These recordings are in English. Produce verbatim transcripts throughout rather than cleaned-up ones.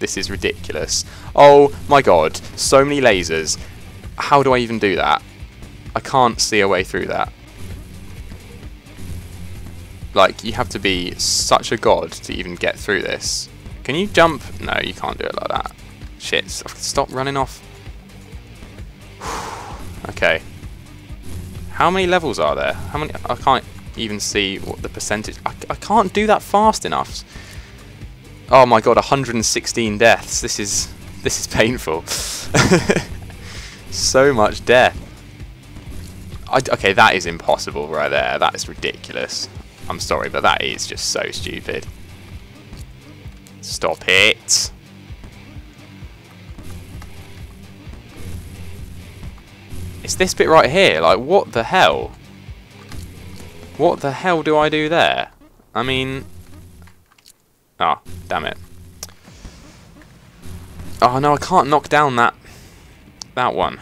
This is ridiculous. Oh my god, so many lasers. How do I even do that? I can't see a way through that. Like, you have to be such a god to even get through this. Can you jump? No, you can't do it like that. Shit, stop running off. Okay. How many levels are there? How many? I can't even see what the percentage... I, I can't do that fast enough. Oh my god, one hundred sixteen deaths. This is, this is painful. So much death. I, okay, that is impossible right there. That is ridiculous. I'm sorry, but that is just so stupid. Stop it. It's this bit right here. Like, what the hell? What the hell do I do there? I mean... Oh, damn it. Oh, no, I can't knock down that... that one.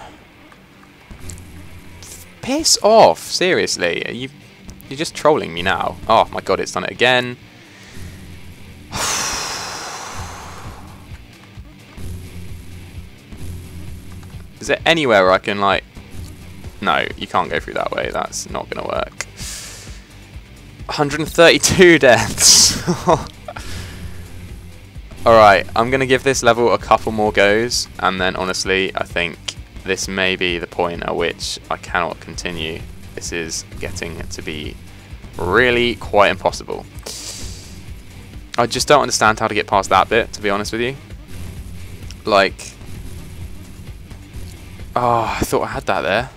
Piss off, seriously. Are you... You're just trolling me now. Oh my god, it's done it again. Is there anywhere where I can, like... No, you can't go through that way. That's not going to work. one hundred thirty-two deaths. Alright, I'm going to give this level a couple more goes. And then, honestly, I think this may be the point at which I cannot continue. This is getting to be really quite impossible. I just don't understand how to get past that bit, to be honest with you. Like, oh, I thought I had that there.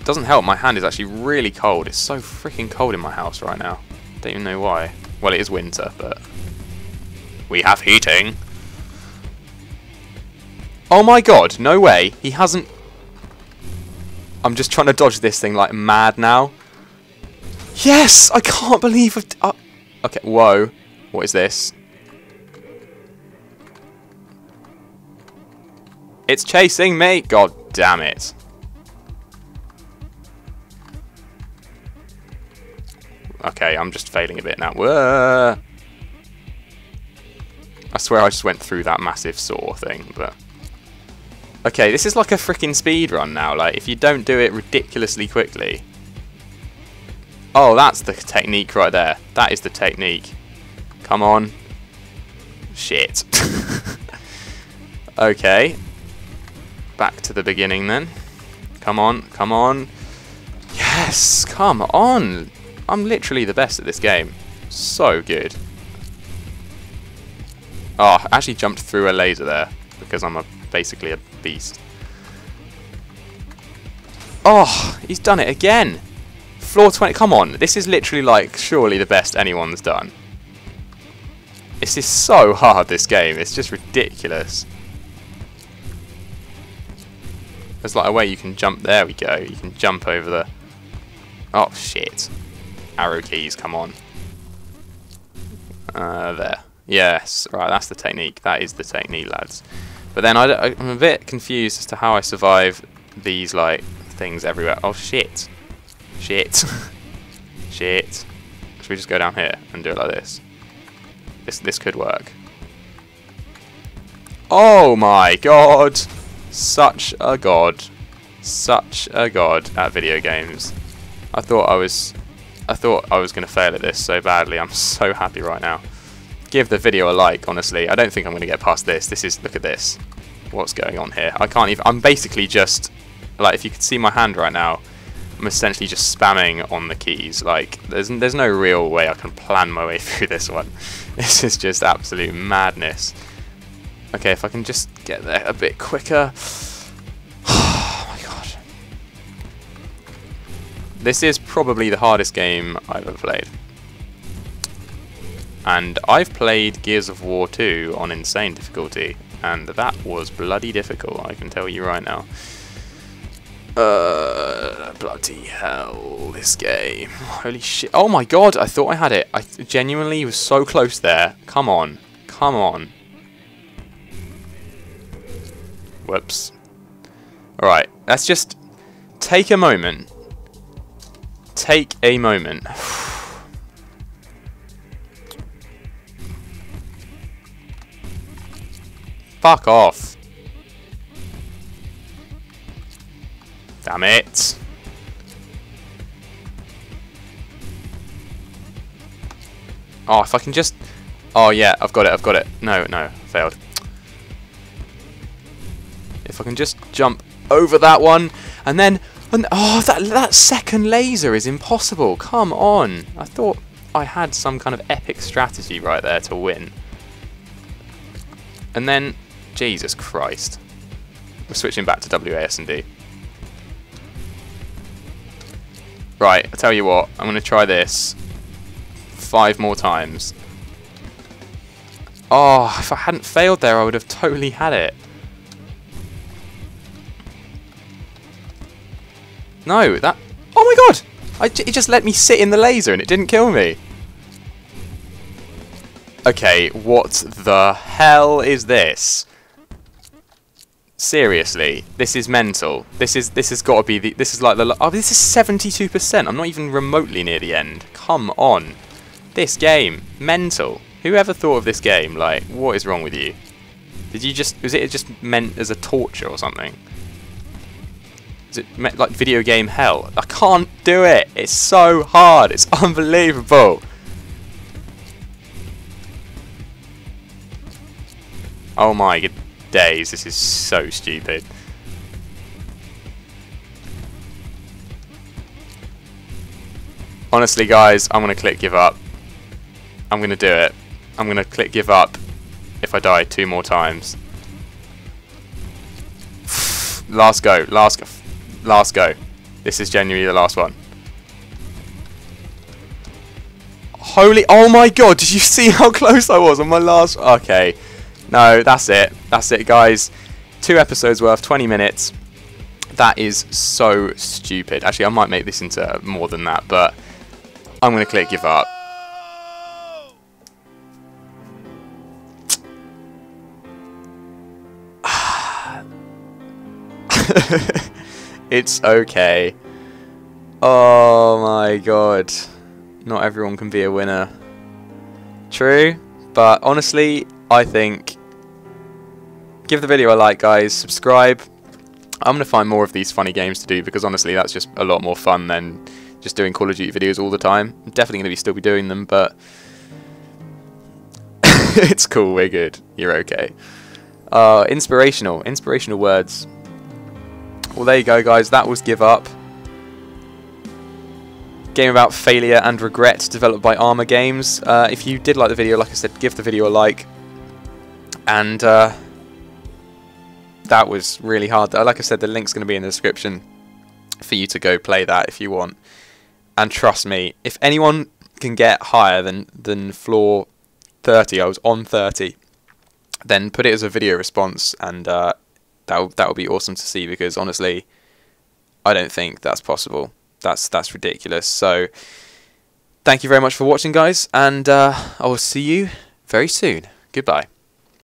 It doesn't help, my hand is actually really cold. It's so freaking cold in my house right now. Don't even know why. Well, it is winter, but we have heating. Oh my god, no way. He hasn't... I'm just trying to dodge this thing like mad now. Yes! I can't believe I've... Uh, okay, whoa. What is this? It's chasing me! God damn it. Okay, I'm just failing a bit now. Whoa. I swear I just went through that massive saw thing, but... Okay, this is like a freaking speed run now. Like, if you don't do it ridiculously quickly. Oh, that's the technique right there. That is the technique. Come on. Shit. Okay. Back to the beginning then. Come on, come on. Yes, come on. I'm literally the best at this game. So good. Oh, I actually jumped through a laser there because I'm a basically a beast. Oh, he's done it again. Floor twenty, come on. This is literally like surely the best anyone's done. This is so hard, this game. It's just ridiculous. There's like a way you can jump. There we go. You can jump over the... Oh, shit. Arrow keys, come on. Uh, there. Yes, right, that's the technique. That is the technique, lads. But then I, I'm a bit confused as to how I survive these, like, things everywhere. Oh, shit. Shit. Shit. Should we just go down here and do it like this? This, this could work. Oh, my God. Such a god. Such a god at video games. I thought I was... I thought I was going to fail at this so badly. I'm so happy right now. Give the video a like, honestly. I don't think I'm going to get past this. This is... Look at this. What's going on here? I can't even... I'm basically just... Like, if you could see my hand right now, I'm essentially just spamming on the keys. Like, there's, there's no real way I can plan my way through this one. This is just absolute madness. Okay, if I can just get there a bit quicker. Oh, my God. This is probably the hardest game I've ever played. And I've played Gears of War two on insane difficulty, and that was bloody difficult, I can tell you right now. Uh, bloody hell, this game. Holy shit. Oh my god, I thought I had it. I genuinely was so close there. Come on. Come on. Whoops. Alright, let's just take a moment. Take a moment. Fuck off. Damn it. Oh, if I can just... Oh, yeah, I've got it, I've got it. No, no, failed. If I can just jump over that one, and then... And, oh, that, that second laser is impossible. Come on. I thought I had some kind of epic strategy right there to win. And then... Jesus Christ. We're switching back to W A S D. Right, I tell you what. I'm going to try this five more times. Oh, if I hadn't failed there, I would have totally had it. No, that... Oh my god! I j it just let me sit in the laser and it didn't kill me. Okay, what the hell is this? Seriously, this is mental. This is this has got to be the... This is like the... Oh, this is seventy-two percent. I'm not even remotely near the end. Come on. This game. Mental. Whoever thought of this game? Like, what is wrong with you? Did you just... Was it just meant as a torture or something? Is it like video game hell? I can't do it. It's so hard. It's unbelievable. Oh my days. This is so stupid. Honestly, guys, I'm going to click give up. I'm going to do it. I'm going to click give up if I die two more times. Last go. Last go. Last go. This is genuinely the last one. Holy... Oh my god, did you see how close I was on my last... Okay. No, that's it. That's it, guys. Two episodes worth, twenty minutes. That is so stupid. Actually, I might make this into more than that, but... I'm going to click give up. It's okay. Oh my god. Not everyone can be a winner. True, but honestly, I think... Give the video a like, guys. Subscribe. I'm going to find more of these funny games to do because honestly, that's just a lot more fun than just doing Call of Duty videos all the time. I'm definitely going to be still be doing them, but... It's cool, we're good. You're okay. Uh, inspirational. Inspirational words. Well, there you go, guys. That was Give Up. Game about failure and regret, developed by Armor Games. Uh, if you did like the video, like I said, give the video a like. And uh, that was really hard. Like I said, the link's going to be in the description for you to go play that if you want. And trust me, if anyone can get higher than, than floor thirty, I was on thirty, then put it as a video response and... Uh, That that would be awesome to see because honestly, I don't think that's possible. That's that's ridiculous. So, thank you very much for watching, guys, and uh, I will see you very soon. Goodbye.